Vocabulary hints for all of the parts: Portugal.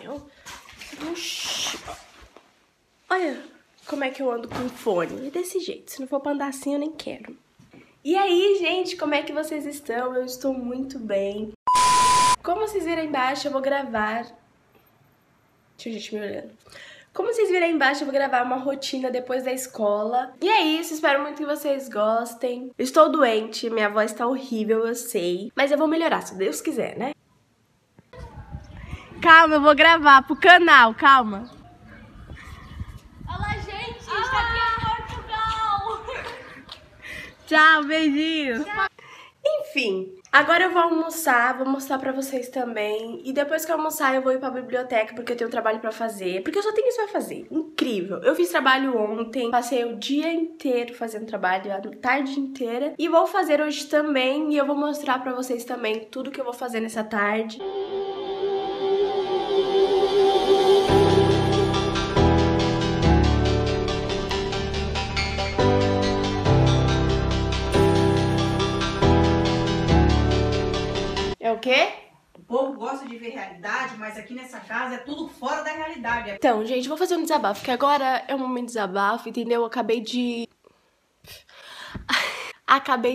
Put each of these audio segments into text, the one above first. céu. Oxi. Olha como é que eu ando com fone. É desse jeito. Se não for pra andar assim, eu nem quero. E aí, gente, como é que vocês estão? Eu estou muito bem. Como vocês viram aí embaixo, eu vou gravar... Deixa a gente me olhando. Como vocês viram aí embaixo, eu vou gravar uma rotina depois da escola. E é isso, espero muito que vocês gostem. Eu estou doente, minha voz tá horrível, eu sei. Mas eu vou melhorar, se Deus quiser, né? Calma, eu vou gravar pro canal, calma. Olá, gente, a gente tá aqui em Portugal. Tchau, beijinho. Tchau. Enfim, agora eu vou almoçar, vou mostrar pra vocês também. E depois que eu almoçar eu vou ir pra biblioteca porque eu tenho trabalho pra fazer. Porque eu só tenho isso pra fazer, incrível. Eu fiz trabalho ontem, passei o dia inteiro fazendo trabalho, a tarde inteira. E vou fazer hoje também e eu vou mostrar pra vocês também tudo que eu vou fazer nessa tarde. É o quê? O povo gosta de ver realidade, mas aqui nessa casa é tudo fora da realidade. Então, gente, vou fazer um desabafo, que agora é um momento de desabafo, entendeu? Eu acabei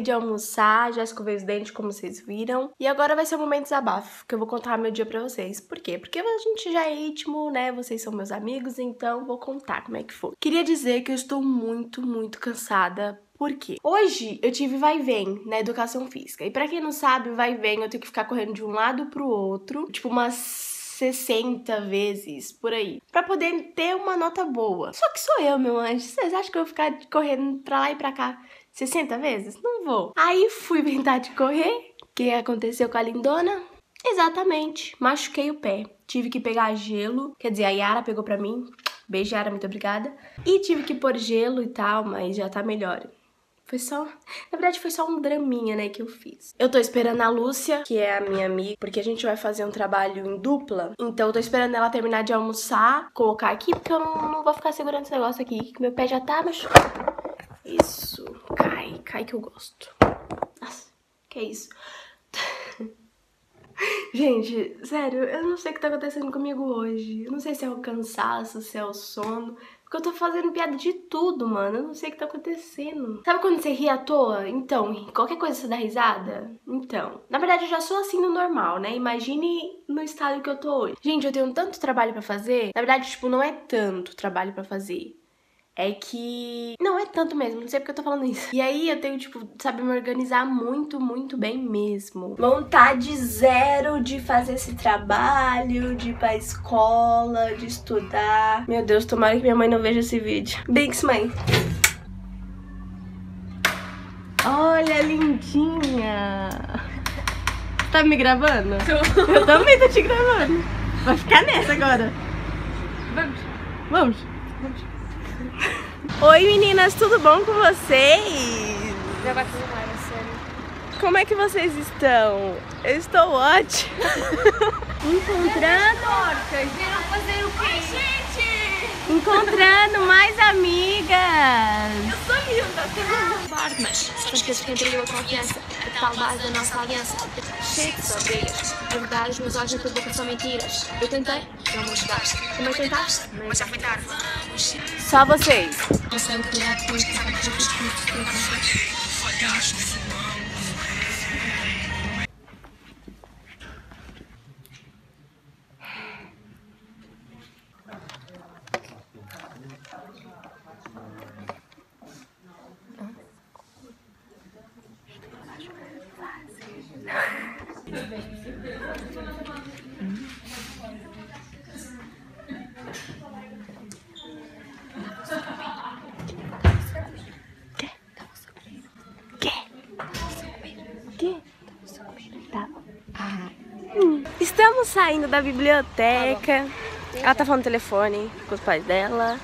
de almoçar, já escovei os dentes, como vocês viram. E agora vai ser um momento de desabafo, que eu vou contar meu dia pra vocês. Por quê? Porque a gente já é íntimo, né? Vocês são meus amigos, então vou contar como é que foi. Queria dizer que eu estou muito, muito cansada. Por quê? Hoje eu tive vai e vem na educação física. E pra quem não sabe, vai e vem, eu tenho que ficar correndo de um lado pro outro, tipo umas 60 vezes, por aí, pra poder ter uma nota boa. Só que sou eu, meu anjo. Vocês acham que eu vou ficar correndo pra lá e pra cá 60 vezes? Não vou. Aí fui inventar de correr. O que aconteceu com a lindona? Exatamente. Machuquei o pé. Tive que pegar gelo. Quer dizer, a Yara pegou pra mim. Beijo, Yara. Muito obrigada. E tive que pôr gelo e tal, mas já tá melhor. Na verdade, foi só um draminha, né, que eu fiz. Eu tô esperando a Lúcia, que é a minha amiga, porque a gente vai fazer um trabalho em dupla. Então, eu tô esperando ela terminar de almoçar, colocar aqui, porque eu não vou ficar segurando esse negócio aqui, que meu pé já tá machucado. Isso. Cai, cai que eu gosto. Nossa, que isso. Gente, sério, eu não sei o que tá acontecendo comigo hoje. Eu não sei se é o cansaço, se é o sono... Porque eu tô fazendo piada de tudo, mano. Eu não sei o que tá acontecendo. Sabe quando você ri à toa? Então, qualquer coisa você dá risada? Então. Na verdade, eu já sou assim no normal, né? Imagine no estado que eu tô hoje. Gente, eu tenho tanto trabalho pra fazer. Na verdade, tipo, não é tanto trabalho pra fazer. É que... Não é tanto mesmo, não sei porque eu tô falando isso. E aí eu tenho, tipo, sabe, me organizar muito, muito bem mesmo. Vontade zero de fazer esse trabalho, de ir pra escola, de estudar. Meu Deus, tomara que minha mãe não veja esse vídeo. Bix, mãe. Olha, lindinha. Tá me gravando? Tô. Eu também tô te gravando. Vai ficar nessa agora. Vamos. Vamos. Vamos. Oi meninas, tudo bom com vocês? Já vai tudo mais, é sério. Como é que vocês estão? Eu estou ótima. Encontrando... Vieram fazer o quê? Oi, gente! Encontrando mais amigas. Eu sou linda, tudo bom? Mas as pessoas que entregam a confiança, a tal base da nossa aliança. Cheio de só brilhas, a verdade os meus olhos na tua boca são mentiras. Eu tentei, não me ajudaste. Também tentaste, mas já foi tarde. Só vocês. Estamos saindo da biblioteca. Ela tá falando no telefone com os pais dela.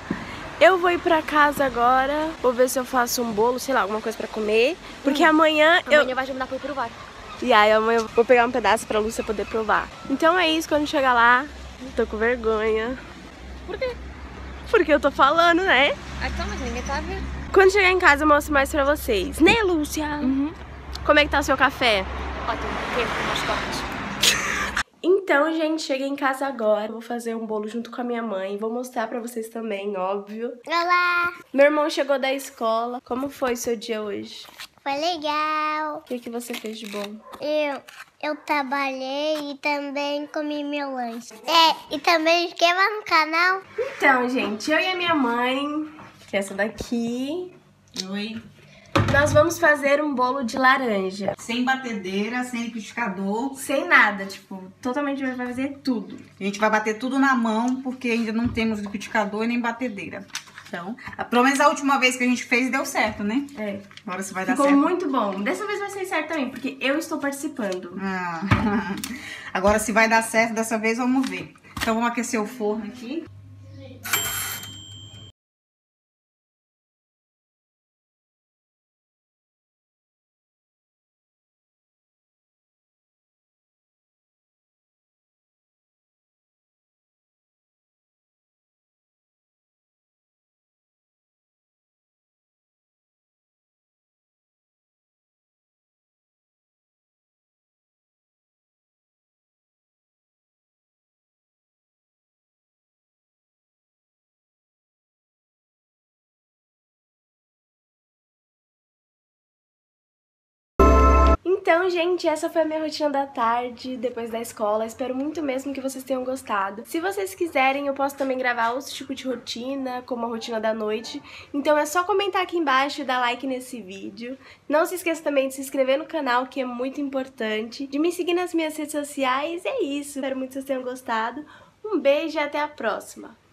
Eu vou ir pra casa agora. Vou ver se eu faço um bolo, sei lá, alguma coisa pra comer. Porque amanhã eu... Amanhã vai ajudar pra eu provar. E aí amanhã eu vou pegar um pedaço pra Lúcia poder provar. Então é isso, quando chegar lá... Tô com vergonha. Por quê? Porque eu tô falando, né? Ah, então, mas ninguém tá vendo. Quando chegar em casa eu mostro mais pra vocês. Né, Lúcia? Uhum. Como é que tá o seu café? Ótimo, queijo com umas tortas. Então, gente, cheguei em casa agora. Vou fazer um bolo junto com a minha mãe. Vou mostrar pra vocês também, óbvio. Olá! Meu irmão chegou da escola. Como foi seu dia hoje? Foi legal. O que que você fez de bom? Eu trabalhei e também comi meu lanche. E também inscreva no canal. Então, gente, eu e a minha mãe, que é essa daqui. Oi. Nós vamos fazer um bolo de laranja. Sem batedeira, sem liquidificador. Sem nada, tipo, totalmente vai fazer tudo. A gente vai bater tudo na mão, porque ainda não temos liquidificador e nem batedeira. Então, pelo menos a última vez que a gente fez deu certo, né? É. Agora você vai dar certo. Ficou muito bom. Dessa vez vai ser certo também, porque eu estou participando. Ah. Agora se vai dar certo dessa vez, vamos ver. Então vamos aquecer o forno aqui. Então, gente, essa foi a minha rotina da tarde, depois da escola. Espero muito mesmo que vocês tenham gostado. Se vocês quiserem, eu posso também gravar outro tipo de rotina, como a rotina da noite. Então é só comentar aqui embaixo e dar like nesse vídeo. Não se esqueça também de se inscrever no canal, que é muito importante. De me seguir nas minhas redes sociais, é isso. Espero muito que vocês tenham gostado. Um beijo e até a próxima.